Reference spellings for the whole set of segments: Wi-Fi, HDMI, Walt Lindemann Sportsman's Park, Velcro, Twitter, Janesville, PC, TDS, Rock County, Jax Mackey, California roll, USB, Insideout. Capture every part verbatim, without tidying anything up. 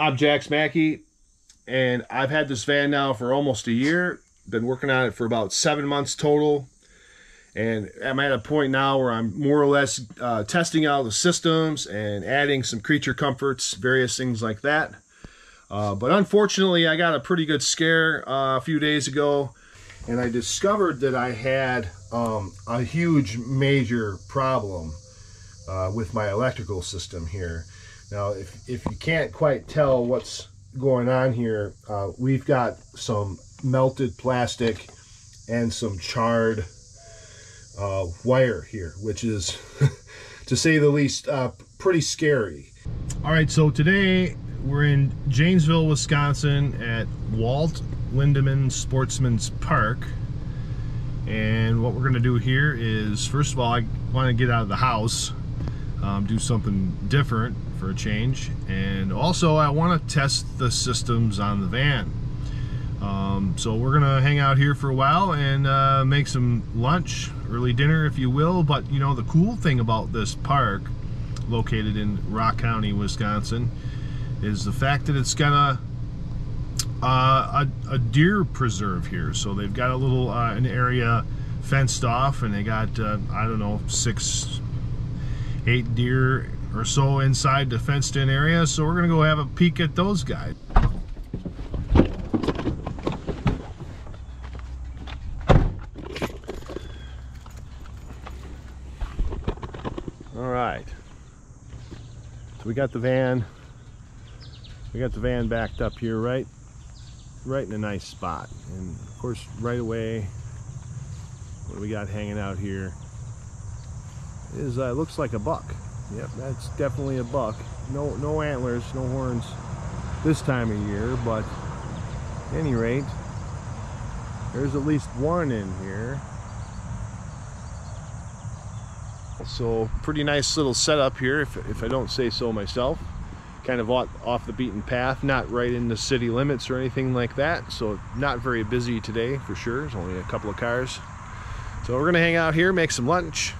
I'm Jax Mackey, and I've had this van now for almost a year. Been working on it for about seven months total. And I'm at a point now where I'm more or less uh, testing out the systems and adding some creature comforts, various things like that. Uh, but unfortunately, I got a pretty good scare uh, a few days ago, and I discovered that I had um, a huge major problem uh, with my electrical system here. Now, if, if you can't quite tell what's going on here, uh, we've got some melted plastic and some charred uh, wire here, which is, to say the least, uh, pretty scary. All right, so today we're in Janesville, Wisconsin at Walt Lindemann Sportsman's Park. And what we're gonna do here is, first of all, I wanna get out of the house, um, do something different for a change, and also I want to test the systems on the van. Um, so we're gonna hang out here for a while and uh, make some lunch, early dinner if you will. But you know, the cool thing about this park located in Rock County, Wisconsin, is the fact that it's got a uh, a, a deer preserve here. So they've got a little uh, an area fenced off, and they got uh, I don't know, six eight deer or so inside the fenced in area. So we're gonna go have a peek at those guys. All right, so we got the van, we got the van backed up here, right, right in a nice spot. And of course, right away, what do we got hanging out here is, uh, looks like a buck. Yep, that's definitely a buck. No, no antlers, no horns this time of year, but at any rate, there's at least one in here. So pretty nice little setup here, if, if I don't say so myself. Kind of off the beaten path, not right in the city limits or anything like that. So not very busy today for sure. There's only a couple of cars. So we're gonna hang out here, make some lunch,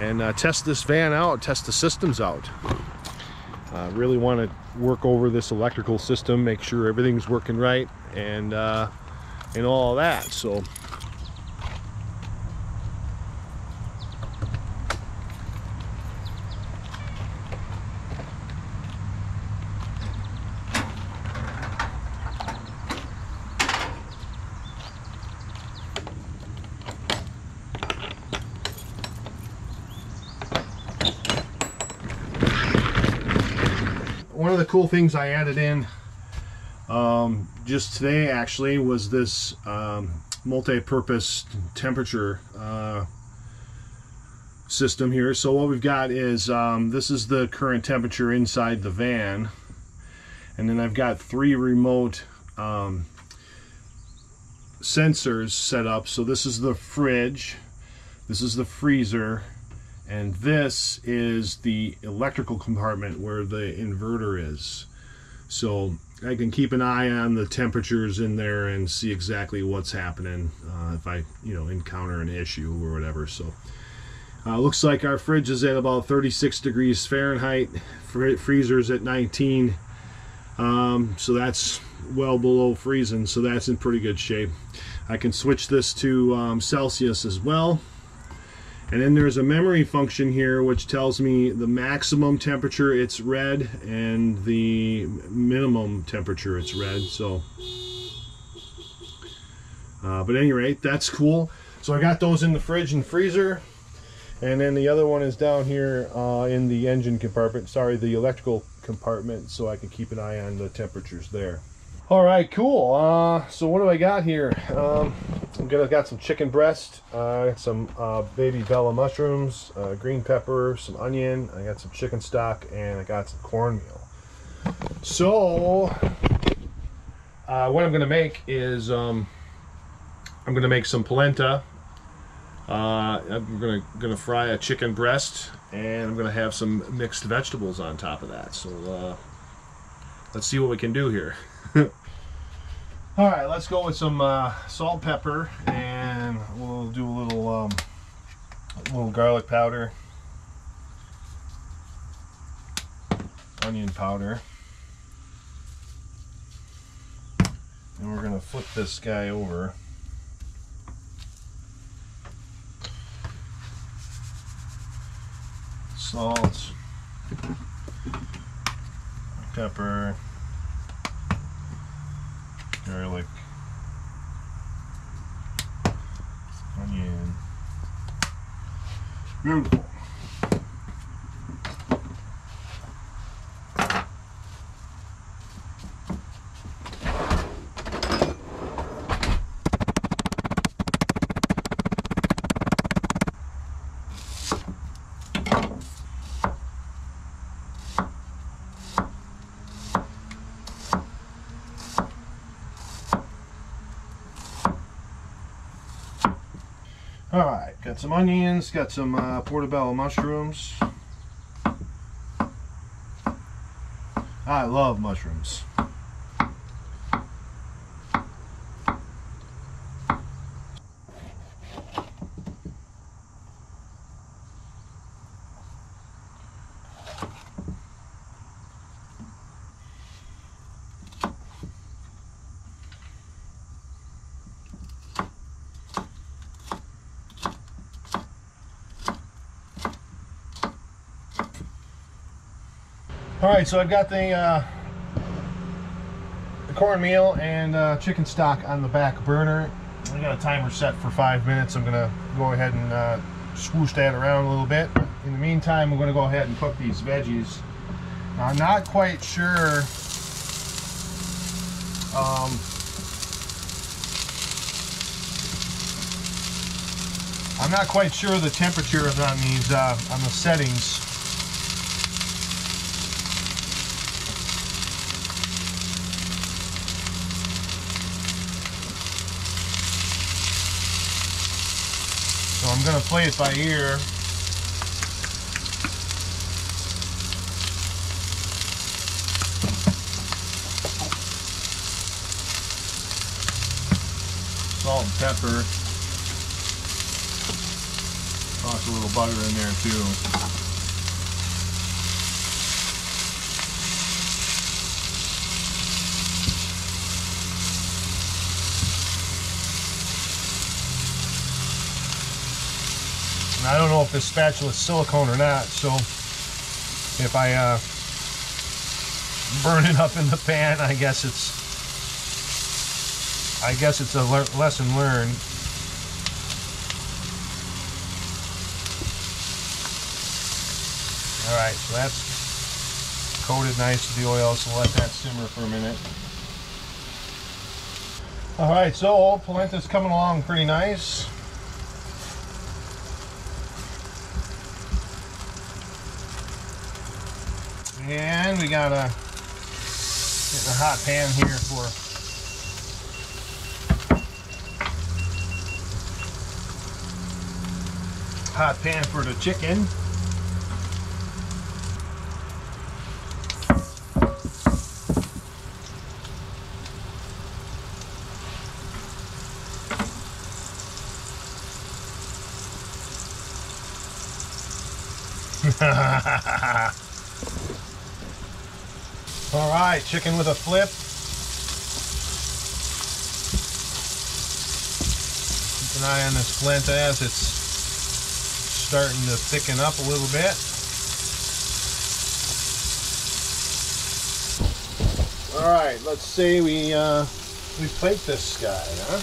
and uh, test this van out, test the systems out. Uh, really want to work over this electrical system, make sure everything's working right, and uh, and all that. So one of the cool things I added in um, just today actually was this um, multi-purpose temperature uh, system here. So what we've got is um, this is the current temperature inside the van, and then I've got three remote um, sensors set up. So this is the fridge, this is the freezer, and this is the electrical compartment where the inverter is. So I can keep an eye on the temperatures in there and see exactly what's happening uh, if I, you know, encounter an issue or whatever. So uh, looks like our fridge is at about thirty-six degrees Fahrenheit, freezer's at nineteen. Um, so that's well below freezing, so that's in pretty good shape. I can switch this to um, Celsius as well. And then there's a memory function here which tells me the maximum temperature it's read and the minimum temperature it's read. So, uh, but at any rate, that's cool. So I got those in the fridge and freezer, and then the other one is down here uh, in the engine compartment, sorry, the electrical compartment, so I can keep an eye on the temperatures there. All right, cool. Uh, so what do I got here? Um, I've got, got some chicken breast, uh, some uh, baby bella mushrooms, uh, green pepper, some onion. I got some chicken stock, and I got some cornmeal. So uh, what I'm gonna make is um, I'm gonna make some polenta. Uh, I'm gonna gonna fry a chicken breast, and I'm gonna have some mixed vegetables on top of that. So uh, let's see what we can do here. All right, let's go with some uh, salt, pepper, and we'll do a little um, a little garlic powder, onion powder, gonna flip this guy over. Salt, pepper, garlic, onion. Beautiful. Alright, got some onions, got some uh, portobello mushrooms. I love mushrooms. Alright, so I've got the, uh, the cornmeal and uh, chicken stock on the back burner. I've got a timer set for five minutes. I'm going to go ahead and uh, swoosh that around a little bit. In the meantime, we're going to go ahead and cook these veggies. Now, I'm not quite sure um, I'm not quite sure the temperature on these uh, on the settings. I'm going to play it by ear. Salt and pepper. Toss a little butter in there too. I don't know if this spatula is silicone or not, so if I uh, burn it up in the pan, I guess it's I guess it's a le lesson learned. All right, so that's coated nice with the oil, so let that simmer for a minute. All right, so polenta's coming along pretty nice. And we got a, getting a hot pan here for hot pan for the chicken. All right, chicken with a flip. Keep an eye on this polenta as it's starting to thicken up a little bit. All right, let's say we uh, we plate this guy, huh?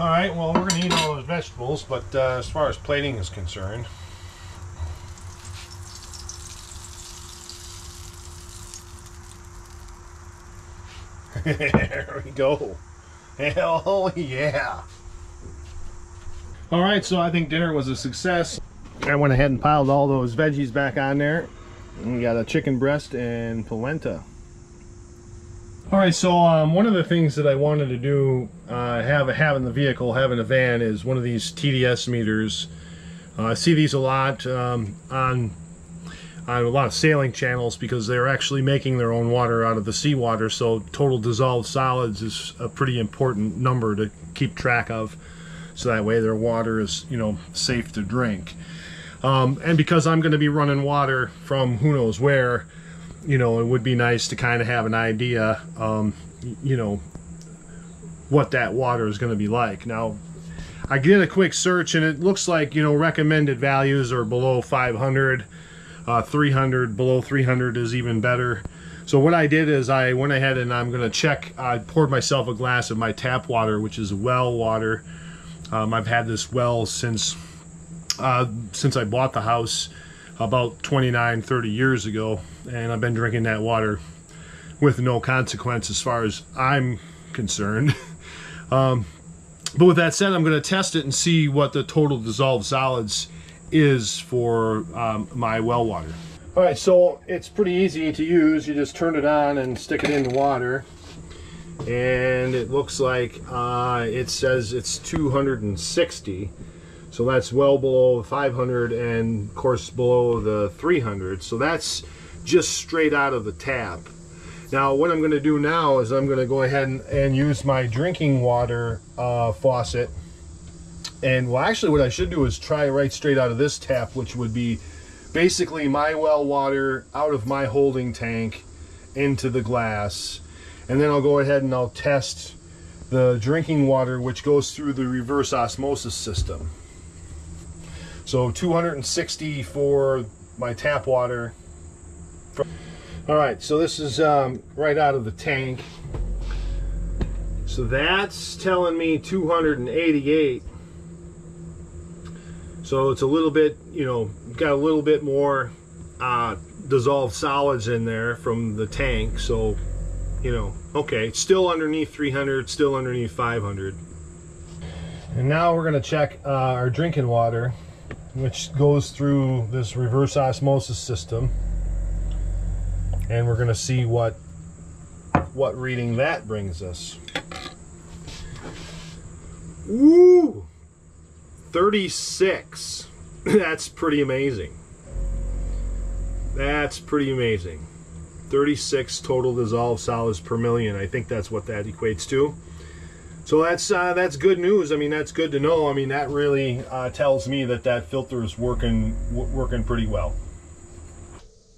Alright, well, we're going to eat all those vegetables, but uh, as far as plating is concerned, There we go. Hell yeah. All right, so I think dinner was a success. I went ahead and piled all those veggies back on there. We got a chicken breast and polenta. All right, so um, one of the things that I wanted to do, uh, have, have in the vehicle, have in a van, is one of these T D S meters. Uh, I see these a lot um, on, on a lot of sailing channels because they're actually making their own water out of the seawater, so total dissolved solids is a pretty important number to keep track of. So that way their water is, you know, safe to drink. Um, and because I'm going to be running water from who knows where, you know, it would be nice to kind of have an idea, um, you know, what that water is going to be like. Now, I did a quick search and it looks like, you know, recommended values are below five hundred, uh, three hundred, below three hundred is even better. So what I did is I went ahead and I'm going to check, I poured myself a glass of my tap water, which is well water. Um, I've had this well since, uh, since I bought the house about twenty-nine, thirty years ago, and I've been drinking that water with no consequence as far as I'm concerned. um, but with that said, I'm going to test it and see what the total dissolved solids is for um, my well water. All right, so it's pretty easy to use. You just turn it on and stick it in the water, and it looks like uh, it says it's two hundred sixty. So that's well below five hundred and of course below the three hundred. So that's just straight out of the tap. Now what I'm going to do now is I'm going to go ahead and, and use my drinking water uh, faucet. And well, actually what I should do is try right straight out of this tap, which would be basically my well water out of my holding tank into the glass. And then I'll go ahead and I'll test the drinking water, which goes through the reverse osmosis system. So two hundred sixty for my tap water. All right, so this is um, right out of the tank. So that's telling me two hundred eighty-eight. So it's a little bit, you know, got a little bit more uh, dissolved solids in there from the tank. So, you know, okay, it's still underneath three hundred, still underneath five hundred. And now we're gonna check uh, our drinking water, which goes through this reverse osmosis system, and we're going to see what what reading that brings us. Woo! thirty-six. That's pretty amazing. That's pretty amazing. thirty-six total dissolved solids per million. I think that's what that equates to. So that's uh, that's good news. I mean, that's good to know. I mean, that really uh, tells me that that filter is working w working pretty well.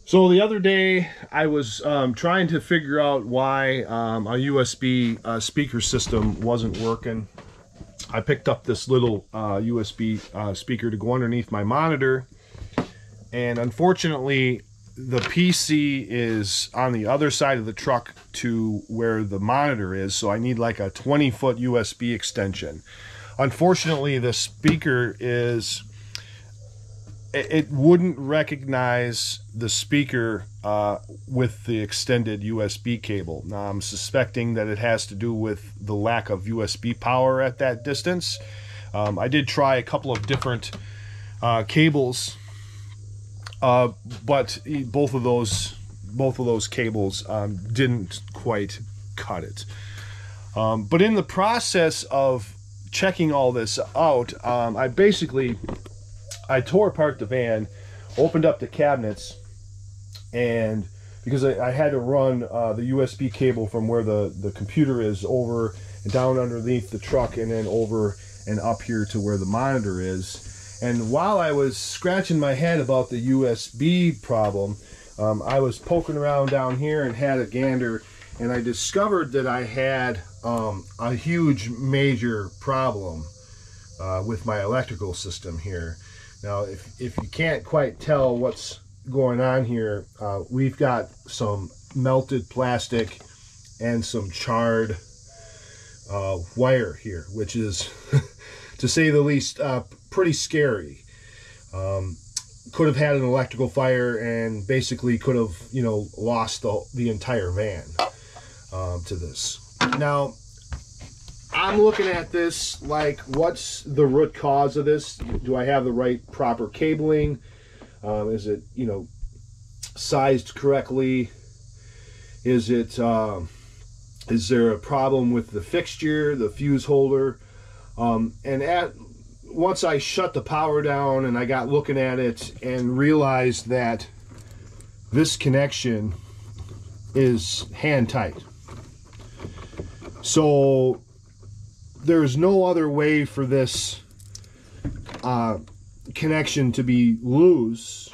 So the other day, I was um, trying to figure out why um, a U S B uh, speaker system wasn't working. I picked up this little uh, U S B uh, speaker to go underneath my monitor, and unfortunately, the P C is on the other side of the truck to where the monitor is, so I need like a twenty foot U S B extension. Unfortunately, the speaker is, it wouldn't recognize the speaker uh, with the extended U S B cable. Now I'm suspecting that it has to do with the lack of U S B power at that distance. Um, I did try a couple of different uh, cables. Uh, but both of those, both of those cables um, didn't quite cut it. Um, but in the process of checking all this out, um, I basically, I tore apart the van, opened up the cabinets, and because I, I had to run uh, the U S B cable from where the, the computer is over and down underneath the truck and then over and up here to where the monitor is. And while I was scratching my head about the U S B problem, um, I was poking around down here and had a gander, and I discovered that I had um, a huge major problem uh, with my electrical system here. Now, if, if you can't quite tell what's going on here, uh, we've got some melted plastic and some charred uh, wire here, which is, to say the least, uh, pretty scary. Um, could have had an electrical fire and basically could have, you know, lost the, the entire van. um, to this. Now, I'm looking at this like, what's the root cause of this? Do I have the right proper cabling? Um, is it, you know, sized correctly? Is it, uh, is there a problem with the fixture, the fuse holder? Um, and at once I shut the power down and I got looking at it and realized that this connection is hand tight. So there's no other way for this uh, connection to be loose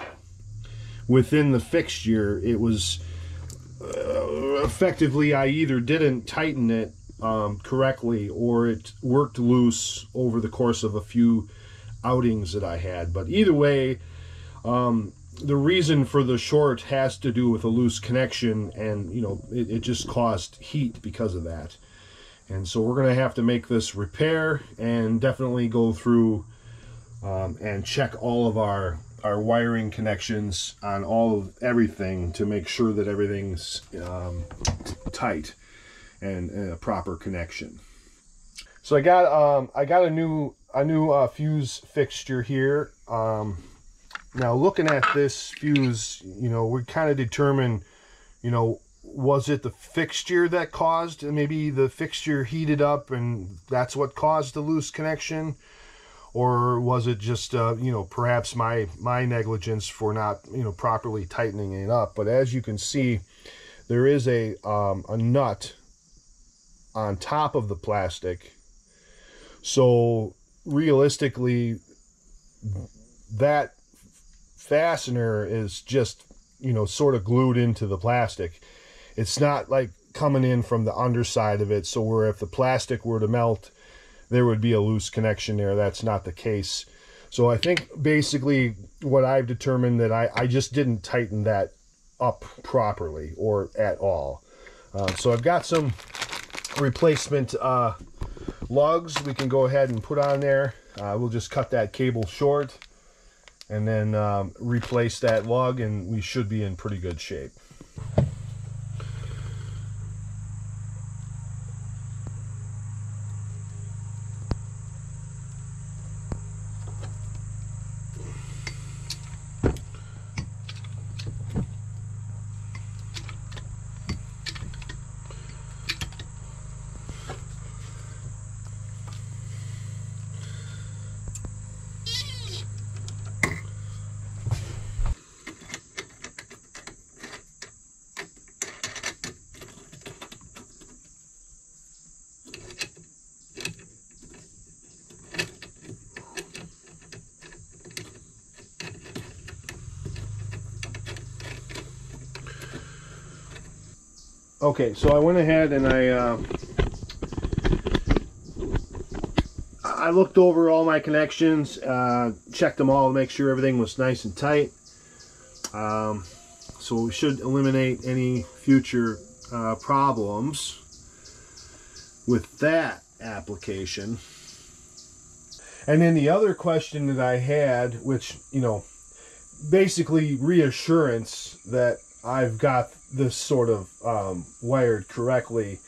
within the fixture. It was uh, effectively, I either didn't tighten it um, correctly or it worked loose over the course of a few outings that I had. But either way, um, the reason for the short has to do with a loose connection, and you know, it, it just caused heat because of that. And so we're going to have to make this repair and definitely go through um, and check all of our our wiring connections on all of everything to make sure that everything's um, tight and a proper connection. So I got um, I got a new a new uh, fuse fixture here. Um, now looking at this fuse, you know, we kind of determine, you know, was it the fixture that caused, maybe the fixture heated up and that's what caused the loose connection? Or was it just, uh, you know, perhaps my, my negligence for not, you know, properly tightening it up? But as you can see, there is a, um, a nut on top of the plastic. So realistically, that fastener is just, you know, sort of glued into the plastic. It's not like coming in from the underside of it, so where if the plastic were to melt, there would be a loose connection there. That's not the case. So I think basically what I've determined that I, I just didn't tighten that up properly or at all. Uh, so I've got some replacement uh, lugs we can go ahead and put on there. Uh, we'll just cut that cable short and then um, replace that lug, and we should be in pretty good shape. Okay, so I went ahead and I uh, I looked over all my connections, uh, checked them all to make sure everything was nice and tight. Um, so we should eliminate any future uh, problems with that application. And then the other question that I had, which, you know, basically reassurance that I've got this sort of um, wired correctly,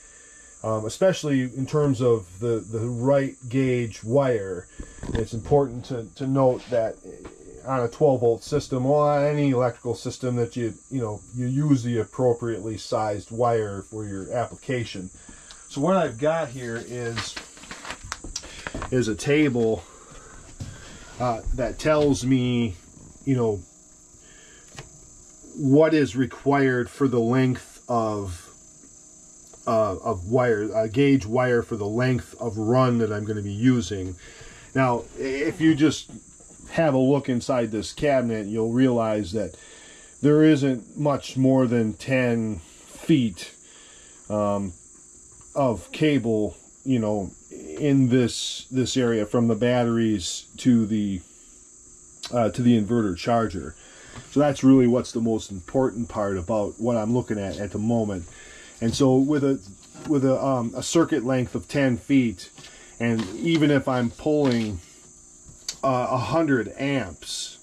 um, especially in terms of the, the right gauge wire. It's important to, to note that on a twelve volt system or on any electrical system that you, you know, you use the appropriately sized wire for your application. So what I've got here is, is a table uh, that tells me, you know, what is required for the length of uh, of wire, uh, gauge wire for the length of run that I'm going to be using. Now, if you just have a look inside this cabinet, you'll realize that there isn't much more than ten feet um, of cable, you know, in this this area from the batteries to the uh, to the inverter charger. So that's really what's the most important part about what I'm looking at at the moment. And so with a with a, um, a circuit length of ten feet, and even if I'm pulling uh, one hundred amps,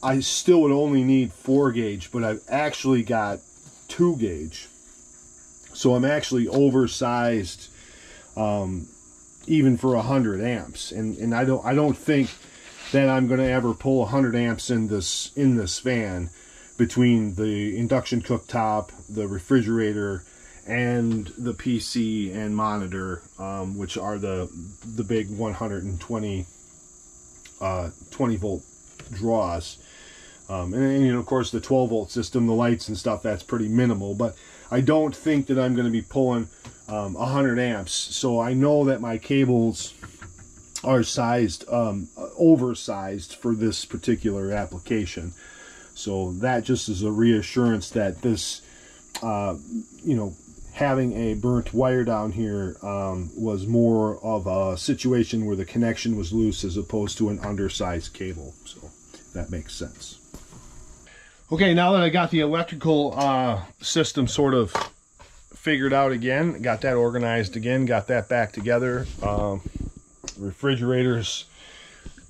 I still would only need four gauge, but I've actually got two gauge. So I'm actually oversized, um, even for one hundred amps. And, and I don't, I don't think that I'm going to ever pull one hundred amps in this, in this fan, between the induction cooktop, the refrigerator, and the P C and monitor, um, which are the the big one hundred twenty uh, twenty volt draws, um, and, and you know, of course the twelve volt system, the lights and stuff. That's pretty minimal, but I don't think that I'm going to be pulling um, one hundred amps. So I know that my cables are sized um, oversized for this particular application. So that just is a reassurance that this, uh, you know, having a burnt wire down here um, was more of a situation where the connection was loose as opposed to an undersized cable. So that makes sense. Okay, now that I got the electrical uh, system sort of figured out again, got that organized again, got that back together, um, refrigerators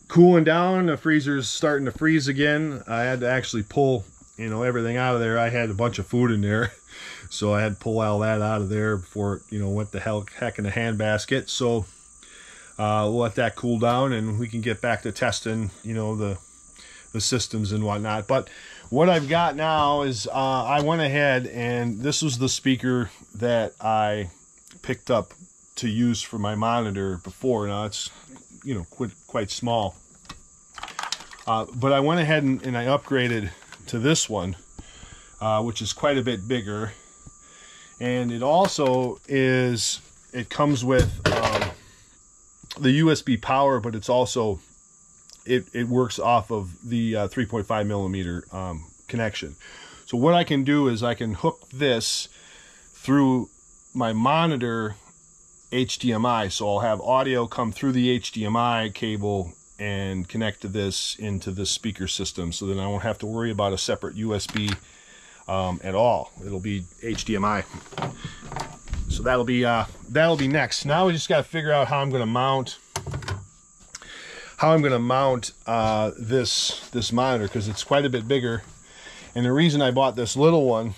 cooling down, the freezer's starting to freeze again. I had to actually pull, you know, everything out of there. I had a bunch of food in there, so I had to pull all that out of there before it, you know, went the hell heck in the handbasket. So uh, we'll let that cool down, and we can get back to testing, you know, the the systems and whatnot. But what I've got now is uh, I went ahead, and this was the speaker that I picked up to use for my monitor before. Now it's, you know, quite, quite small, uh, but I went ahead and, and I upgraded to this one, uh, which is quite a bit bigger, and it also is, it comes with um, the U S B power, but it's also, it, it works off of the uh, three point five millimeter um, connection. So what I can do is I can hook this through my monitor H D M I, so I'll have audio come through the H D M I cable and connect to this into this speaker system, so then I won't have to worry about a separate U S B um, at all. It'll be H D M I. So that'll be uh, that'll be next. Now we just got to figure out how I'm going to mount how I'm going to mount uh, this this monitor, because it's quite a bit bigger. And the reason I bought this little one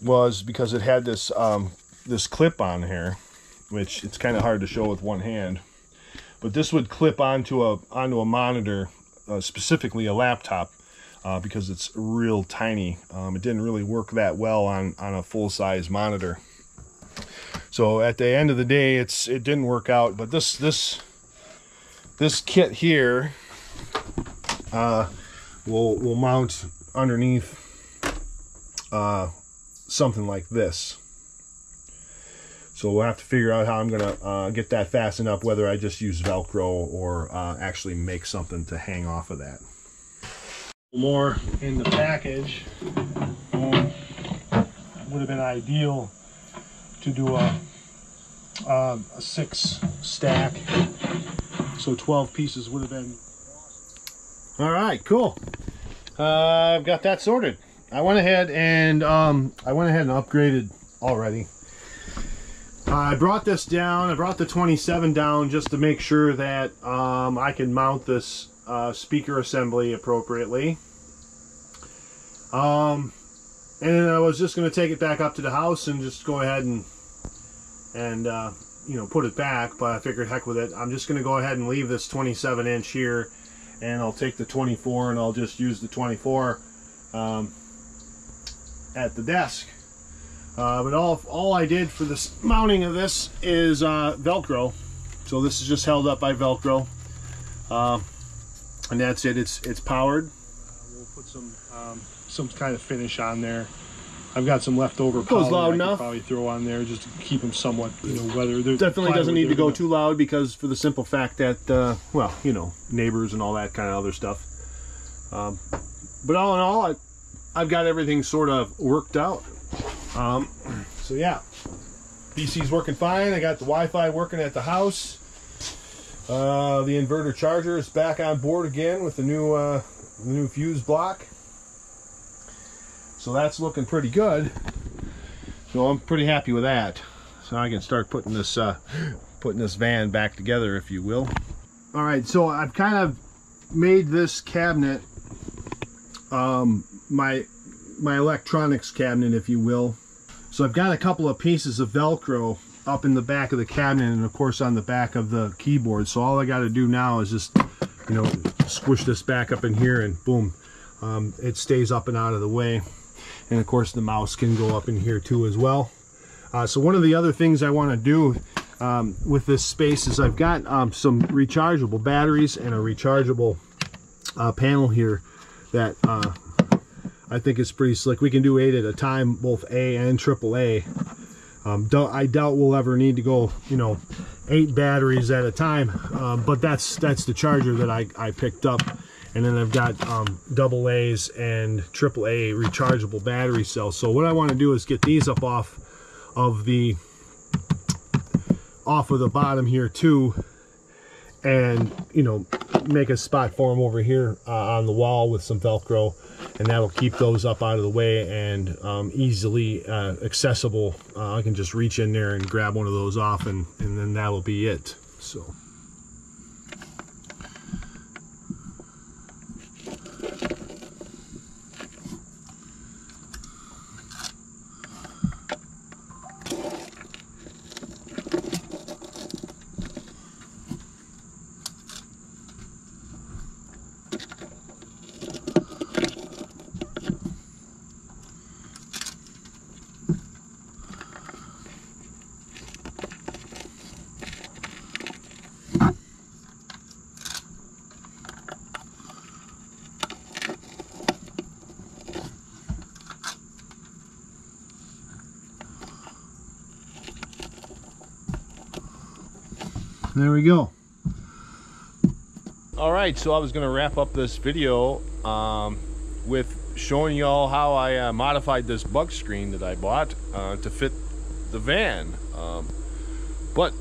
was because it had this um, this clip on here, which it's kind of hard to show with one hand, but this would clip onto a onto a monitor, uh, specifically a laptop, uh, because it's real tiny. Um, it didn't really work that well on on a full-size monitor. So at the end of the day, it's it didn't work out. But this this this kit here uh, will will mount underneath uh, something like this. So we'll have to figure out how I'm going to uh, get that fastened up, whether I just use Velcro or uh, actually make something to hang off of that. More in the package. Um, would have been ideal to do a, uh, a six stack. So twelve pieces would have been. All right, cool. Uh, I've got that sorted. I went ahead and um, I went ahead and upgraded already. I brought this down, I brought the twenty-seven down just to make sure that um, I can mount this uh, speaker assembly appropriately. Um, and then I was just going to take it back up to the house and just go ahead and, and uh, you know, put it back, but I figured heck with it. I'm just going to go ahead and leave this twenty-seven inch here, and I'll take the twenty-four and I'll just use the twenty-four um, at the desk. Uh, but all, all I did for this mounting of this is uh, Velcro. So this is just held up by Velcro. Uh, and that's it, it's, it's powered. Uh, we'll put some, um, some kind of finish on there. I've got some leftover powder loud I enough. Could probably throw on there just to keep them somewhat, you know, weather. Definitely doesn't need to go too loud, because for the simple fact that, uh, well, you know, neighbors and all that kind of other stuff. Um, but all in all, I, I've got everything sort of worked out. Um, so yeah, P C's working fine. I got the Wi-Fi working at the house. Uh, the inverter charger is back on board again with the new uh, the new fuse block. So that's looking pretty good. So I'm pretty happy with that. So I can start putting this uh, putting this van back together, if you will. All right, so I've kind of made this cabinet um, my my electronics cabinet, if you will. So I've got a couple of pieces of Velcro up in the back of the cabinet and of course on the back of the keyboard. So all I got to do now is just, you know, squish this back up in here and boom, um, it stays up and out of the way. And of course the mouse can go up in here too as well. Uh, so one of the other things I want to do um, with this space is I've got um, some rechargeable batteries and a rechargeable uh, panel here that uh, I think is pretty slick. We can do eight at a time, both A and triple A. Um, I doubt we'll ever need to go, you know, eight batteries at a time, uh, but that's that's the charger that I, I picked up. And then I've got um, double A's and triple A rechargeable battery cells. So what I want to do is get these up off of the off of the bottom here too, and you know, make a spot for them over here uh, on the wall with some Velcro, and that'll keep those up out of the way and um, easily uh, accessible. Uh, I can just reach in there and grab one of those off, and, and then that'll be it. So. There we go. All right, so I was going to wrap up this video um, with showing y'all how I uh, modified this bug screen that I bought uh, to fit the van. Um, but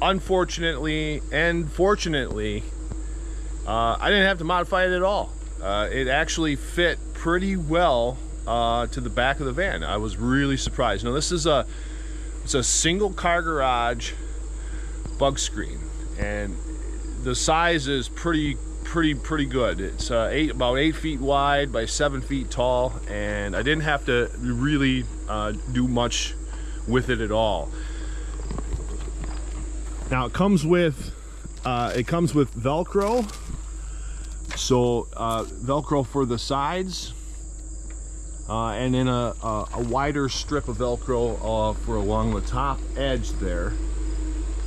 unfortunately and fortunately, uh, I didn't have to modify it at all. Uh, it actually fit pretty well uh, to the back of the van. I was really surprised. Now this is a, it's a single car garage bug screen, and the size is pretty pretty pretty good. It's uh, eight about eight feet wide by seven feet tall, and I didn't have to really uh, do much with it at all. Now it comes with uh, it comes with Velcro, so uh, Velcro for the sides, uh, and then a, a, a wider strip of Velcro uh, for along the top edge there.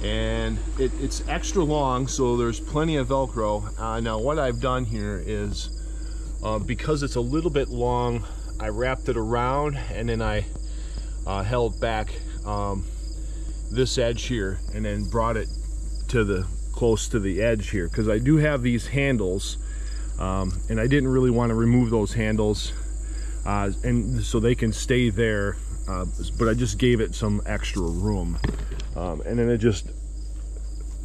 And it, it's extra long, so there's plenty of Velcro. Uh, now what I've done here is, uh, because it's a little bit long, I wrapped it around and then I uh, held back um, this edge here and then brought it to the close to the edge here, because I do have these handles, um, and I didn't really want to remove those handles, uh, and so they can stay there, uh, but I just gave it some extra room. Um, and then it just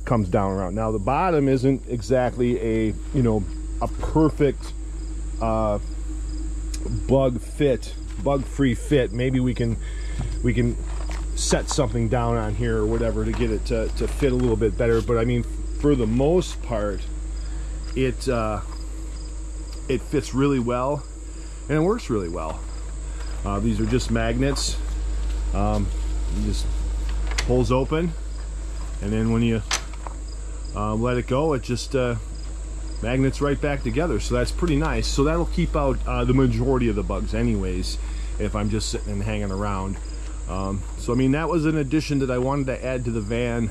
comes down around. Now the bottom isn't exactly a, you know, a perfect uh, bug fit, bug-free fit. Maybe we can we can set something down on here or whatever to get it to, to fit a little bit better. But I mean, for the most part, it uh, it fits really well, and it works really well. Uh, these are just magnets. Um, just pulls open, and then when you uh, let it go, it just uh, magnets right back together. So that's pretty nice. So that'll keep out uh, the majority of the bugs anyways, if I'm just sitting and hanging around. Um, so I mean, that was an addition that I wanted to add to the van,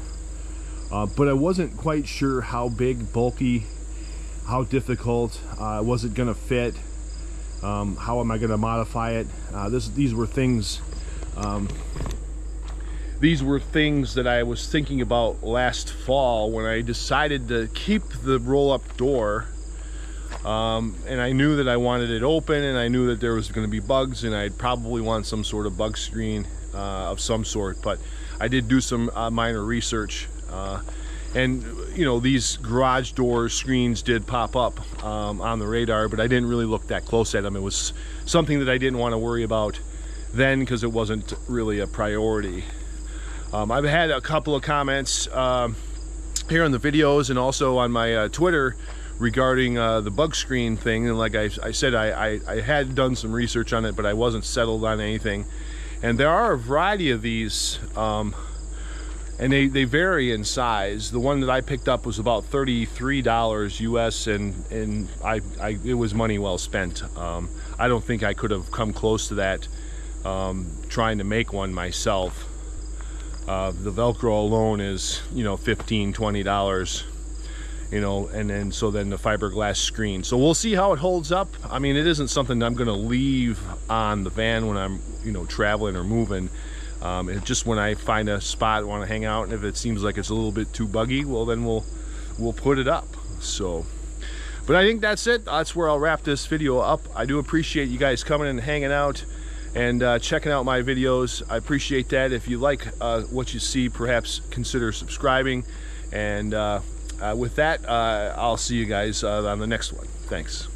uh, but I wasn't quite sure how big, bulky, how difficult, uh, was it gonna fit, um, how am I gonna modify it. Uh, this, these were things um, These were things that I was thinking about last fall when I decided to keep the roll-up door, um, and I knew that I wanted it open, and I knew that there was going to be bugs, and I'd probably want some sort of bug screen uh, of some sort. But I did do some uh, minor research, uh, and you know, these garage door screens did pop up um, on the radar, but I didn't really look that close at them. It was something that I didn't want to worry about then because it wasn't really a priority. Um, I've had a couple of comments um, here on the videos and also on my uh, Twitter regarding uh, the bug screen thing. And like I, I said, I, I, I had done some research on it, but I wasn't settled on anything. And there are a variety of these, um, and they, they vary in size. The one that I picked up was about thirty-three dollars U S, and, and I, I, it was money well spent. Um, I don't think I could have come close to that um, trying to make one myself. Uh, the Velcro alone is, you know, fifteen, twenty dollars, you know, and then so then the fiberglass screen. So we'll see how it holds up. I mean, it isn't something I'm gonna leave on the van when I'm, you know, traveling or moving. Um, it's just when I find a spot, want to hang out, and if it seems like it's a little bit too buggy, well, then we'll we'll put it up. So, but I think that's it. That's where I'll wrap this video up. I do appreciate you guys coming and hanging out and uh, checking out my videos. I appreciate that. If you like uh, what you see, perhaps consider subscribing. And uh, uh, with that, uh, I'll see you guys uh, on the next one. Thanks.